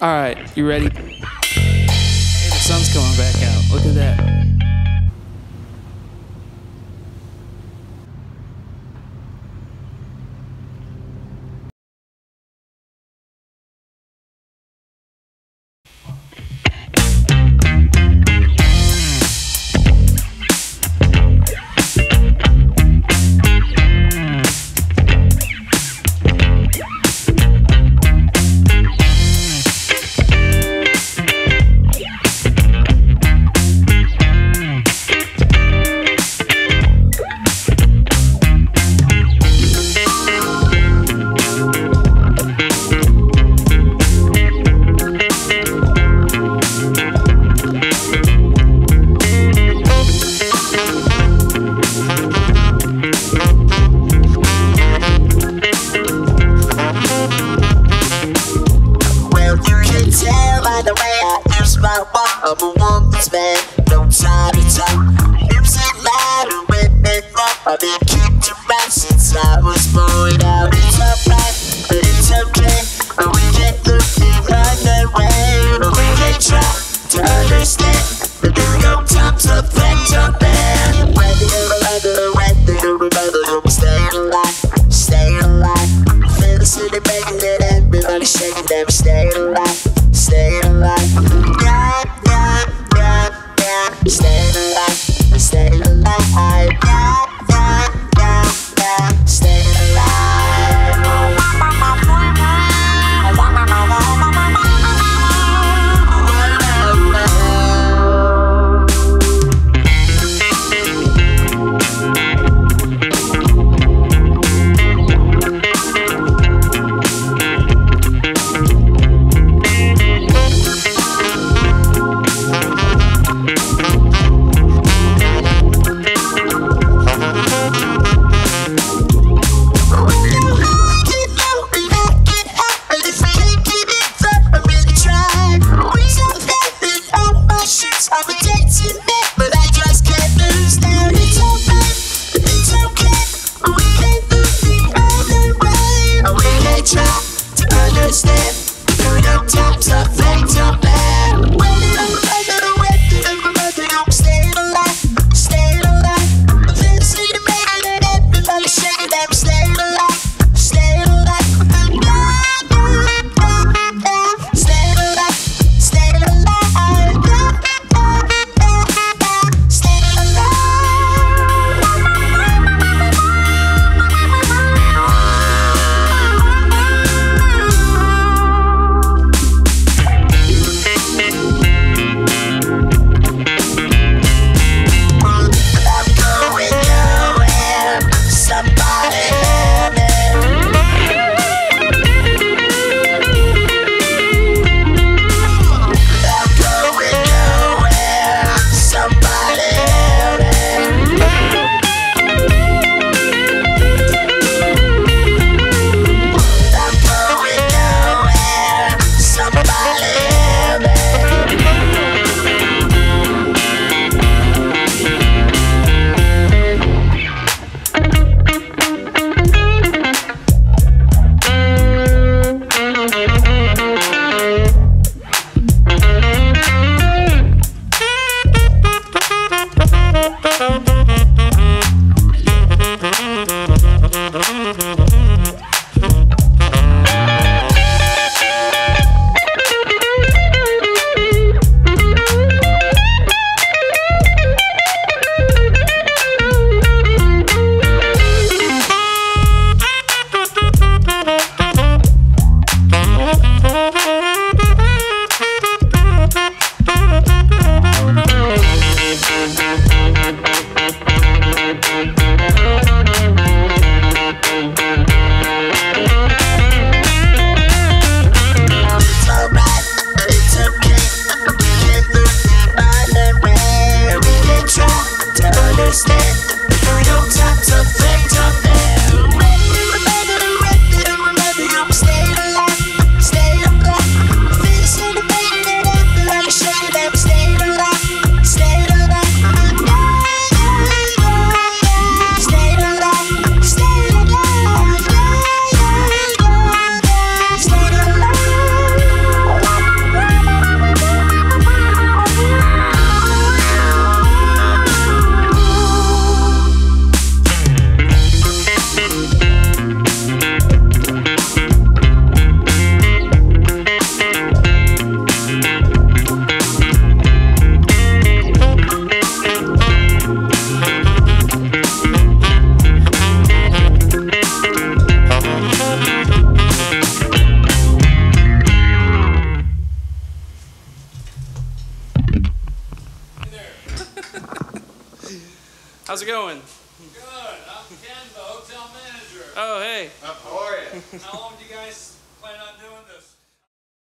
All right, you ready? Hey, the sun's coming back out. Look at that. I'm a woman's man, no time to talk. Hips and ladder with me flop. I've been kicked around since I was born out. It's alright, but it's okay. And we can look the other way. But we can try to understand that there's no time to affect your man. We're staying alive, staying alive. Feel the city making it, everybody shaking them. Staying alive, staying alive. Stayin' alive, stayin' alive, stayin' alive. How's it going? Good. I'm Ken, the hotel manager. Oh, hey. How are you? How long do you guys